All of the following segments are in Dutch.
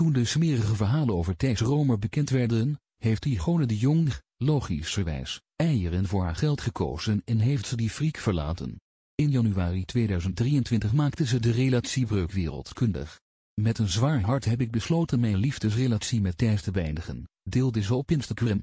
Toen de smerige verhalen over Thijs Römer bekend werden, heeft Igone de Jongh, logischerwijs, eieren voor haar geld gekozen en heeft ze die friek verlaten. In januari 2023 maakte ze de relatiebreuk wereldkundig. Met een zwaar hart heb ik besloten mijn liefdesrelatie met Thijs te beëindigen, deelde ze op Instagram.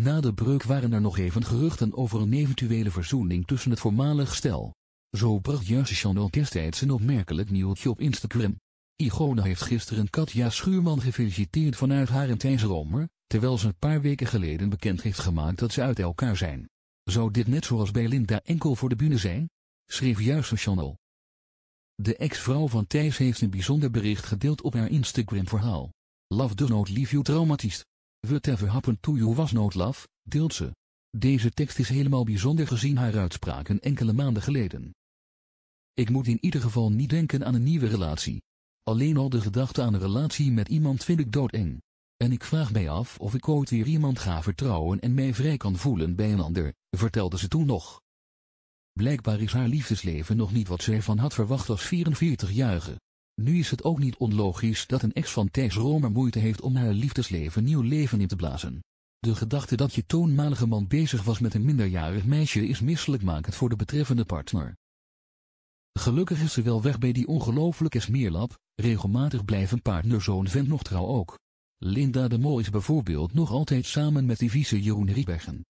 Na de breuk waren er nog even geruchten over een eventuele verzoening tussen het voormalig stel. Zo bracht juist Chantal destijds een opmerkelijk nieuwtje op Instagram. Igone heeft gisteren Katja Schuurman gefeliciteerd vanuit haar en Thijs Römer, terwijl ze een paar weken geleden bekend heeft gemaakt dat ze uit elkaar zijn. Zou dit net zoals bij Linda enkel voor de bühne zijn? Schreef juist Chantal. De ex-vrouw van Thijs heeft een bijzonder bericht gedeeld op haar Instagram-verhaal. Love does not leave you traumatized. Whatever happened to you was not love, deelt ze. Deze tekst is helemaal bijzonder gezien haar uitspraken enkele maanden geleden. Ik moet in ieder geval niet denken aan een nieuwe relatie. Alleen al de gedachte aan een relatie met iemand vind ik doodeng. En ik vraag mij af of ik ooit weer iemand ga vertrouwen en mij vrij kan voelen bij een ander, vertelde ze toen nog. Blijkbaar is haar liefdesleven nog niet wat ze ervan had verwacht als 44-jarige. Nu is het ook niet onlogisch dat een ex van Thijs Römer moeite heeft om haar liefdesleven nieuw leven in te blazen. De gedachte dat je toenmalige man bezig was met een minderjarig meisje is misselijkmakend voor de betreffende partner. Gelukkig is ze wel weg bij die ongelofelijke smeerlap, regelmatig blijven partner zo'n vent nog trouw ook. Linda de Mol is bijvoorbeeld nog altijd samen met die vieze Jeroen Riebergen.